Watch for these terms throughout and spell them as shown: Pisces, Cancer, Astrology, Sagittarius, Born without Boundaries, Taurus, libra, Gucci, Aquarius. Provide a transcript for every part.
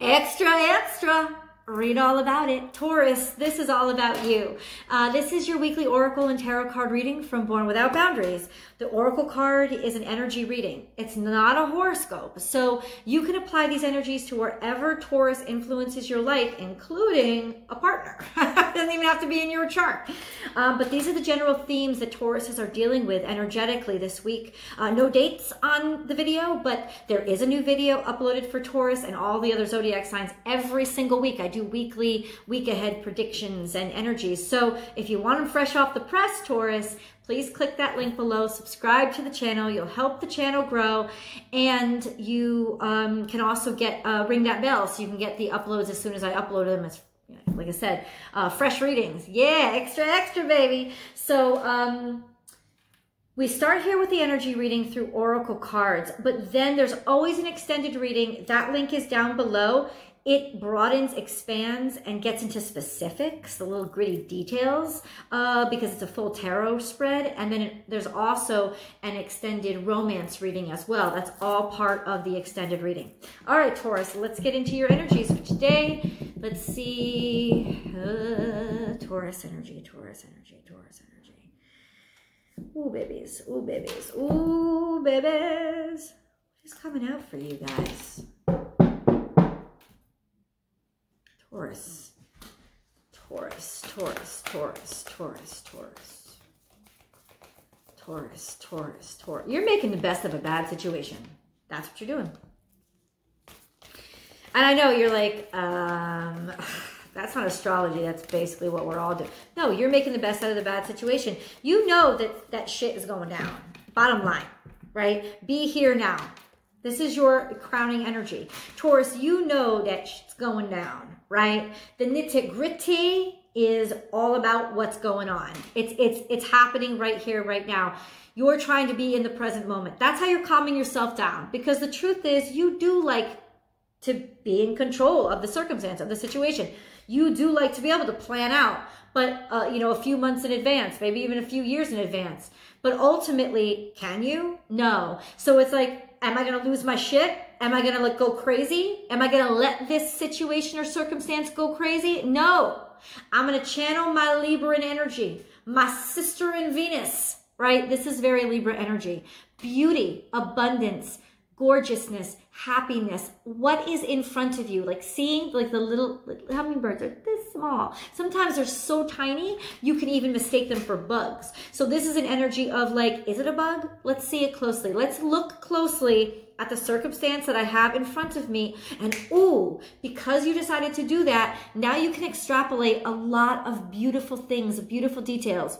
Extra, extra. Read all about it. Taurus, this is all about you. This is your weekly oracle and tarot card reading from Born Without Boundaries. The oracle card is an energy reading. It's not a horoscope. So you can apply these energies to wherever Taurus influences your life, including a partner. It doesn't even have to be in your chart. But these are the general themes that Tauruses are dealing with energetically this week. No dates on the video, but there is a new video uploaded for Taurus and all the other zodiac signs every single week. I do weekly week ahead predictions and energies. So if you want them fresh off the press, Taurus, please click that link below, subscribe to the channel. You'll help the channel grow, and you can also get ring that bell so you can get the uploads as soon as I upload them. As like I said, fresh readings. Yeah, extra, extra, baby. So we start here with the energy reading through oracle cards, but then there's always an extended reading. That link is down below. It broadens, expands, and gets into specifics, the little gritty details, because it's a full tarot spread. And then there's also an extended romance reading as well. That's all part of the extended reading. All right, Taurus, let's get into your energies for today. Let's see, Taurus energy, Taurus energy, Taurus energy. Ooh, babies, ooh, babies, ooh, babies. What is coming out for you guys? Taurus, Taurus, Taurus, Taurus, Taurus, Taurus, Taurus, Taurus, Taurus. You're making the best of a bad situation. That's what you're doing. And I know you're like, that's not astrology. That's basically what we're all doing. No, you're making the best out of the bad situation. You know that that shit is going down. Bottom line, right? Be here now. This is your crowning energy. Taurus, you know that shit's going down, right? The nitty-gritty is all about what's going on. It's happening right here, right now. You're trying to be in the present moment. That's how you're calming yourself down, because the truth is you do like to be in control of the circumstance, of the situation. You do like to be able to plan out, but you know, a few months in advance, maybe even a few years in advance. But ultimately, can you? No. So it's like, am I going to lose my shit? Am I going to go crazy? Am I going to let this situation or circumstance go crazy? No. I'm going to channel my Libran energy, my sister in Venus, right? This is very Libra energy. Beauty, abundance, gorgeousness, happiness. What is in front of you? Like seeing like the little hummingbirds are this small. Sometimes they're so tiny, you can even mistake them for bugs. So this is an energy of like, is it a bug? Let's see it closely. Let's look closely at the circumstance that I have in front of me. And ooh, because you decided to do that, now you can extrapolate a lot of beautiful things, beautiful details.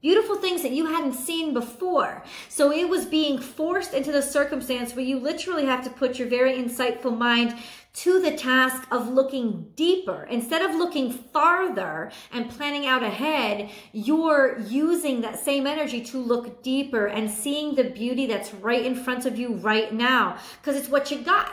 Beautiful things that you hadn't seen before. So it was being forced into the circumstance where you literally have to put your very insightful mind to the task of looking deeper. Instead of looking farther and planning out ahead, you're using that same energy to look deeper and seeing the beauty that's right in front of you right now, because it's what you got.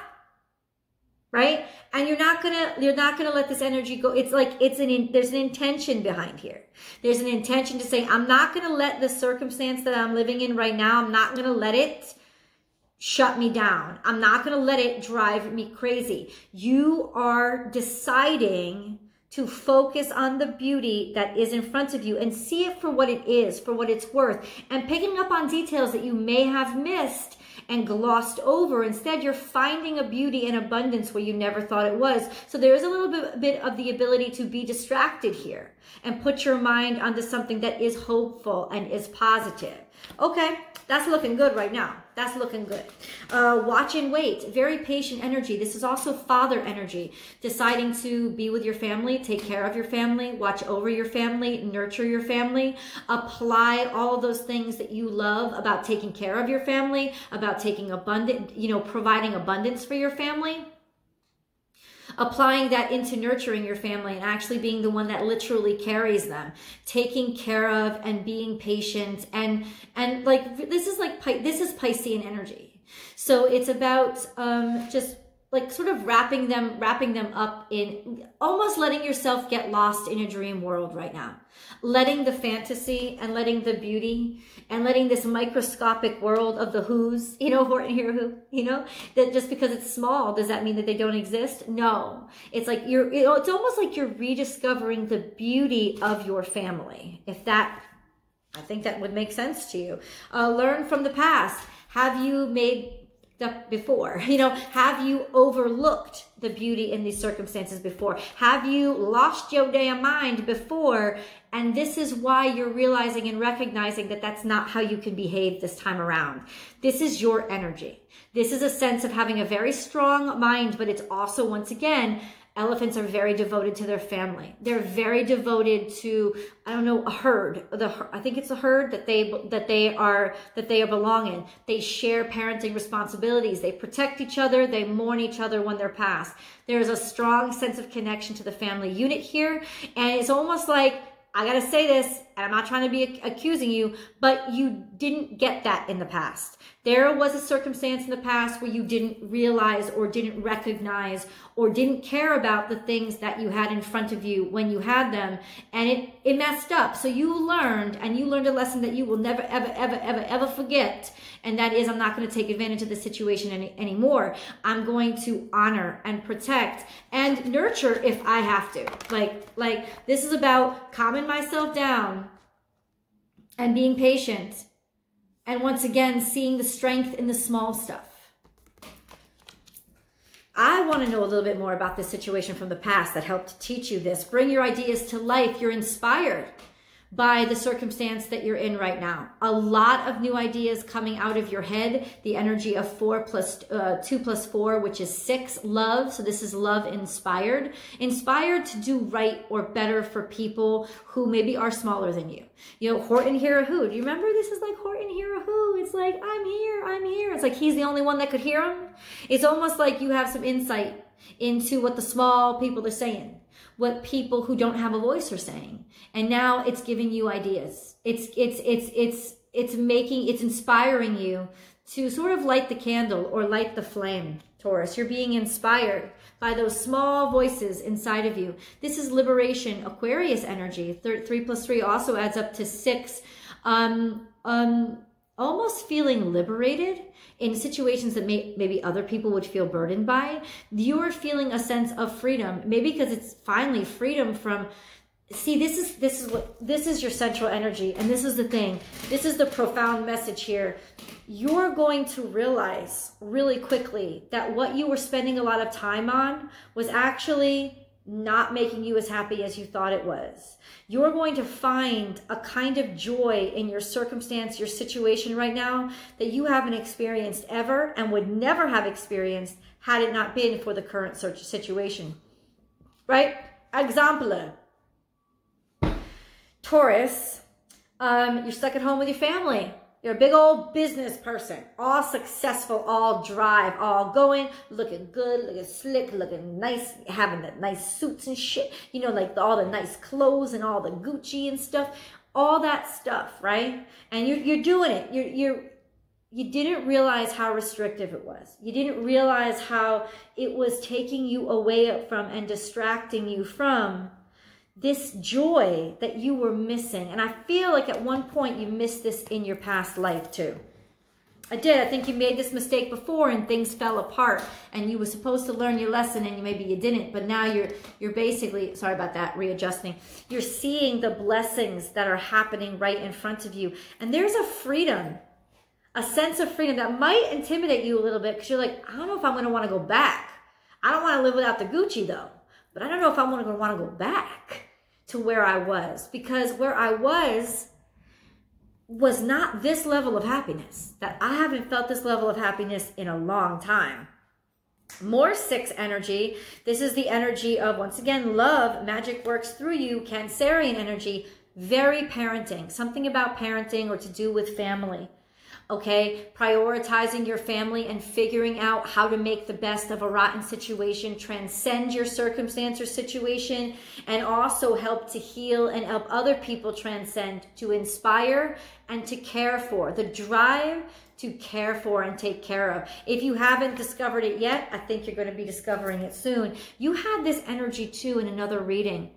Right? And you're not gonna let this energy go. It's like, there's an intention behind here. There's an intention to say, I'm not gonna let the circumstance that I'm living in right now, I'm not gonna let it shut me down. I'm not gonna let it drive me crazy. You are deciding to focus on the beauty that is in front of you and see it for what it is, for what it's worth, and picking up on details that you may have missed and glossed over. Instead, you're finding a beauty and abundance where you never thought it was. So there is a little bit of the ability to be distracted here and put your mind onto something that is hopeful and is positive. Okay, that's looking good right now. That's looking good. Watch and wait. Very patient energy. This is also father energy. Deciding to be with your family, take care of your family, watch over your family, nurture your family, apply all of those things that you love about taking care of your family, about taking abundant, you know, providing abundance for your family. Applying that into nurturing your family and actually being the one that literally carries them, taking care of and being patient. And like, this is Piscean energy. So it's about just like sort of wrapping them up in almost letting yourself get lost in your dream world right now. Letting the fantasy and letting the beauty and letting this microscopic world of the who's, you know, who are in here, who, you know, that just because it's small, does that mean that they don't exist? No, it's like it's almost like you're rediscovering the beauty of your family. If that, I think that would make sense to you. Learn from the past. Have you made up before? You know, have you overlooked the beauty in these circumstances before? Have you lost your damn mind before? And this is why you're realizing and recognizing that that's not how you can behave this time around. This is your energy. This is a sense of having a very strong mind, but it's also, once again, elephants are very devoted to their family. They're very devoted to, I don't know, a herd. I think it's a herd that they belong in. They share parenting responsibilities. They protect each other. They mourn each other when they're passed. There is a strong sense of connection to the family unit here, and it's almost like, I gotta say this, and I'm not trying to be accusing you, but you didn't get that in the past. There was a circumstance in the past where you didn't realize or didn't recognize or didn't care about the things that you had in front of you when you had them, and it messed up. So you learned a lesson that you will never, ever, ever, ever, ever forget, and that is, I'm not going to take advantage of the situation anymore. I'm going to honor and protect and nurture if I have to. Like this is about calming myself down and being patient. And once again, seeing the strength in the small stuff. I want to know a little bit more about this situation from the past that helped teach you this. Bring your ideas to life. You're inspired by the circumstance that you're in right now. A lot of new ideas coming out of your head. The energy of 4 plus 2 plus 4, which is 6, love. So this is love inspired. Inspired to do right or better for people who maybe are smaller than you. You know, Horton Hirahu. Do you remember? This is like Horton Hirahu. It's like, I'm here, I'm here. It's like he's the only one that could hear him. It's almost like you have some insight into what the small people are saying, what people who don't have a voice are saying. And now it's giving you ideas. It's inspiring you to sort of light the candle or light the flame, Taurus. You're being inspired by those small voices inside of you. This is liberation, Aquarius energy. 3 plus 3 also adds up to 6. Almost feeling liberated in situations that maybe other people would feel burdened by. You're feeling a sense of freedom, maybe because it's finally freedom from, see, this is your central energy. And this is the thing. This is the profound message here. You're going to realize really quickly that what you were spending a lot of time on was actually not making you as happy as you thought it was. You're going to find a kind of joy in your circumstance, your situation right now, that you haven't experienced ever and would never have experienced had it not been for the current situation, right? Example, Taurus, you're stuck at home with your family. You're a big old business person, all successful, all drive, all going, looking good, looking slick, looking nice, having the nice suits and shit, you know, like all the nice clothes and all the Gucci and stuff, all that stuff, right? And you're doing it. You didn't realize how restrictive it was. You didn't realize how it was taking you away from and distracting you from this joy that you were missing. And I feel like at one point you missed this in your past life too. I did. I think you made this mistake before and things fell apart and you were supposed to learn your lesson and maybe you didn't, but now you're basically, sorry about that, readjusting. You're seeing the blessings that are happening right in front of you. And there's a freedom, a sense of freedom that might intimidate you a little bit because you're like, I don't know if I'm going to want to go back. I don't want to live without the Gucci though, but I don't know if I'm going to want to go back to where I was, because where I was not this level of happiness. That I haven't felt this level of happiness in a long time. More 6 energy. This is the energy of, once again, love. Magic works through you. Cancerian energy. Very parenting. Something about parenting or to do with family. okay? Prioritizing your family and figuring out how to make the best of a rotten situation, transcend your circumstance or situation, and also help to heal and help other people transcend, to inspire and to care for, the drive to care for and take care of. If you haven't discovered it yet, I think you're going to be discovering it soon. You had this energy too in another reading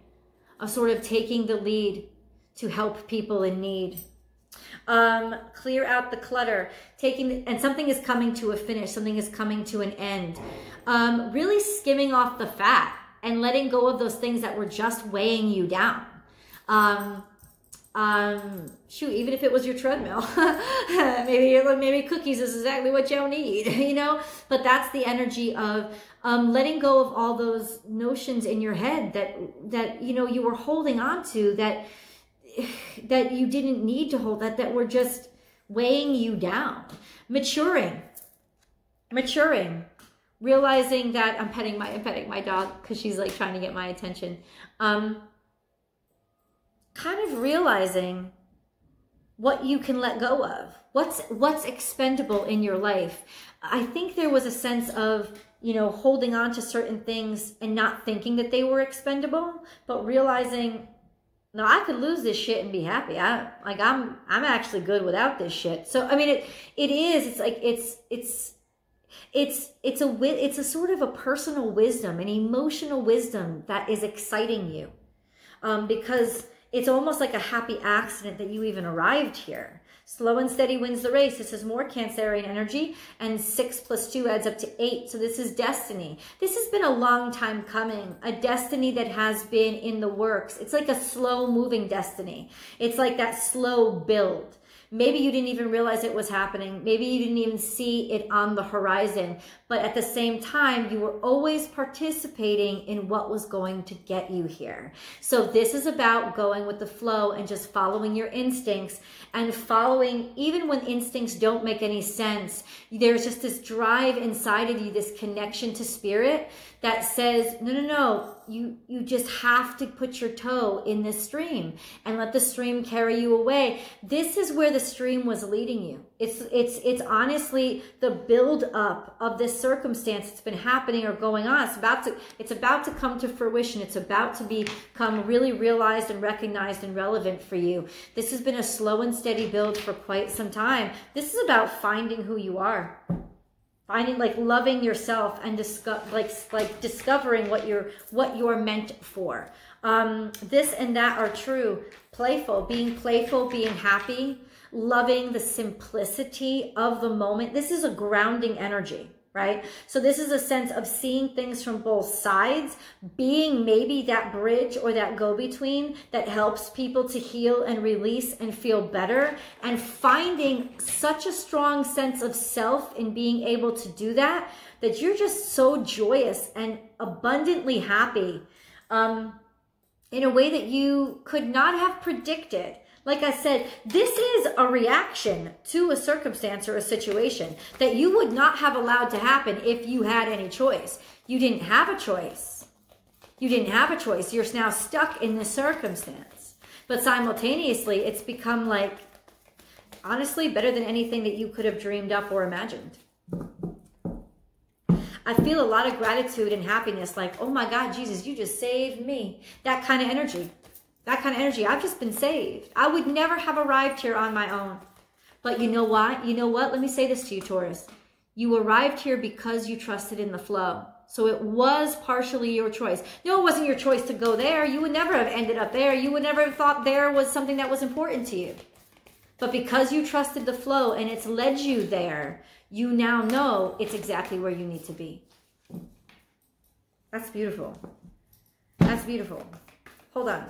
of sort of taking the lead to help people in need. Clear out the clutter, and something is coming to a finish, something is coming to an end. Really skimming off the fat and letting go of those things that were just weighing you down. Shoot, even if it was your treadmill, maybe cookies is exactly what you need, you know, but that's the energy of, letting go of all those notions in your head that, you know, you were holding on to that you didn't need to hold, that were just weighing you down. Maturing, realizing that I'm petting my dog because she's like trying to get my attention. Kind of realizing what you can let go of, what's expendable in your life. I think there was a sense of, you know, holding on to certain things and not thinking that they were expendable, but realizing, no, I could lose this shit and be happy. I'm actually good without this shit. So I mean, it's a sort of a personal wisdom, an emotional wisdom that is exciting you, because it's almost like a happy accident that you even arrived here. Slow and steady wins the race. This is more Cancerian energy, and 6 plus 2 adds up to 8. So this is destiny. This has been a long time coming, a destiny that has been in the works. It's like a slow moving destiny. It's like that slow build. Maybe you didn't even realize it was happening. Maybe you didn't even see it on the horizon. But at the same time, you were always participating in what was going to get you here. So this is about going with the flow and just following your instincts and following, even when instincts don't make any sense. There's just this drive inside of you, this connection to spirit that says, no, no, no. You just have to put your toe in this stream and let the stream carry you away. This is where the stream was leading you. It's honestly the build up of this circumstance that's been happening or going on. It's about to come to fruition. It's about to become really realized and recognized and relevant for you. This has been a slow and steady build for quite some time. This is about finding who you are. Finding, like, loving yourself and discovering what you're meant for. This and that are true. Playful, being happy, loving the simplicity of the moment. This is a grounding energy, right? So this is a sense of seeing things from both sides, being maybe that bridge or that go-between that helps people to heal and release and feel better, and finding such a strong sense of self in being able to do that you're just so joyous and abundantly happy, in a way that you could not have predicted. Like I said, this is a reaction to a circumstance or a situation that you would not have allowed to happen if you had any choice. You didn't have a choice. You're now stuck in this circumstance. But simultaneously, it's become, like, honestly, better than anything that you could have dreamed up or imagined. I feel a lot of gratitude and happiness, like, oh my God, Jesus, you just saved me. That kind of energy. I've just been saved. I would never have arrived here on my own. But you know what? Let me say this to you, Taurus. You arrived here because you trusted in the flow. So it was partially your choice. No, it wasn't your choice to go there. You would never have ended up there. You would never have thought there was something that was important to you. But because you trusted the flow and it's led you there, you now know it's exactly where you need to be. That's beautiful. Hold on.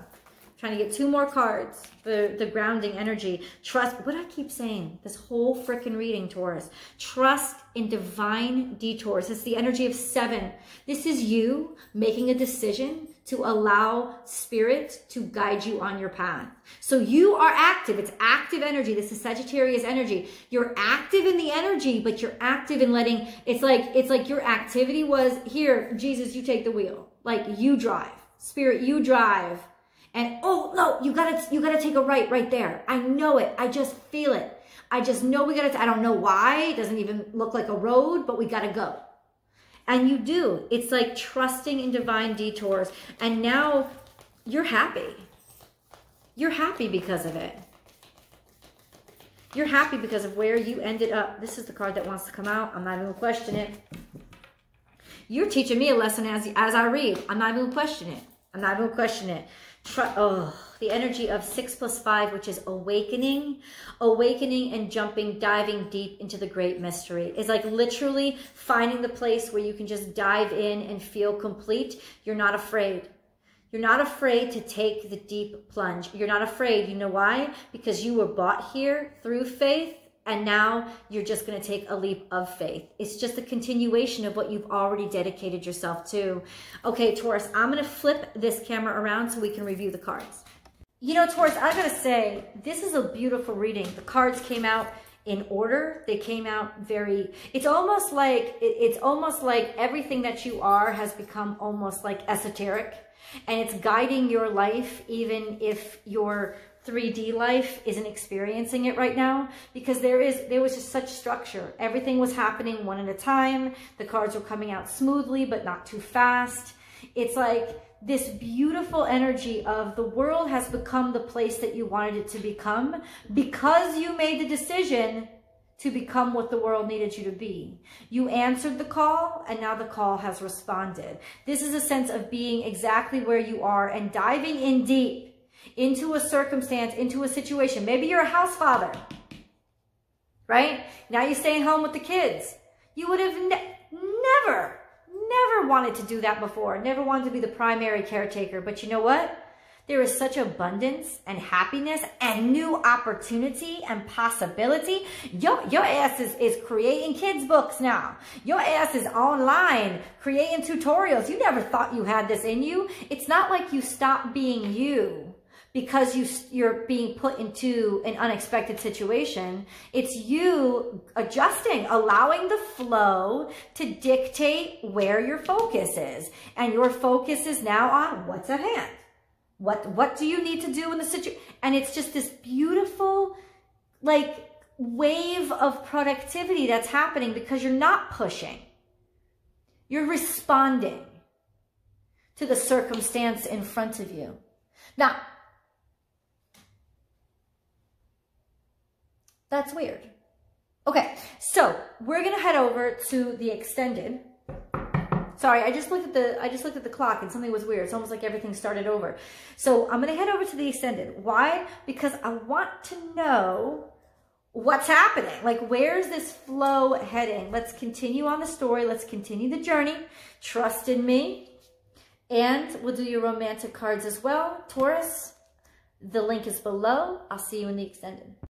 Trying to get 2 more cards for the grounding energy. Trust, what I keep saying, this whole freaking reading, Taurus. Trust in divine detours. It's the energy of 7. This is you making a decision to allow spirit to guide you on your path. So you are active. It's active energy. This is Sagittarius energy. You're active in the energy, but you're active in letting, it's like your activity was, here, Jesus, you take the wheel. Like, you drive. Spirit, you drive. And, oh, no, you gotta take a right there. I know it. I just feel it. I just know we gotta, I don't know why, it doesn't even look like a road, but we gotta go. And you do. It's like trusting in divine detours. And now you're happy. You're happy because of it. You're happy because of where you ended up. This is the card that wants to come out. I'm not even gonna question it. You're teaching me a lesson as I read. I'm not even gonna question it. I'm not even gonna question it. The energy of 6 plus 5, which is awakening, awakening and jumping, diving deep into the great mystery. It's like literally finding the place where you can just dive in and feel complete. You're not afraid. You're not afraid to take the deep plunge. You're not afraid. You know why? Because you were bought here through faith, and now you're just going to take a leap of faith. It's just a continuation of what you've already dedicated yourself to. Okay, Taurus, I'm going to flip this camera around so we can review the cards. You know, Taurus, I got to say, this is a beautiful reading. The cards came out in order. They came out very, it's almost like everything that you are has become almost like esoteric, and it's guiding your life even if you're 3D life isn't experiencing it right now, because there was just such structure. Everything was happening one at a time. The cards were coming out smoothly, but not too fast. It's like this beautiful energy of the world has become the place that you wanted it to become because you made the decision to become what the world needed you to be. You answered the call, and now the call has responded. This is a sense of being exactly where you are and diving in deep into a circumstance, into a situation. Maybe you're a house father, right? Now you're staying home with the kids. You would have never wanted to do that before, never wanted to be the primary caretaker. But you know what? There is such abundance and happiness and new opportunity and possibility. Your ass is creating kids' books now. Your ass is online creating tutorials. You never thought you had this in you. It's not like you stopped being you because you're being put into an unexpected situation. It's you adjusting, allowing the flow to dictate where your focus is. And your focus is now on what's at hand. What do you need to do in the situation? And it's just this beautiful, like, wave of productivity that's happening because you're not pushing. You're responding to the circumstance in front of you. Now, that's weird. Okay, so we're gonna head over to the extended. Sorry, I just looked at the clock and something was weird. It's almost like everything started over. So I'm gonna head over to the extended. Why? Because I want to know what's happening. Like, where's this flow heading? Let's continue on the story. Let's continue the journey. Trust in me. And we'll do your romantic cards as well. Taurus, the link is below. I'll see you in the extended.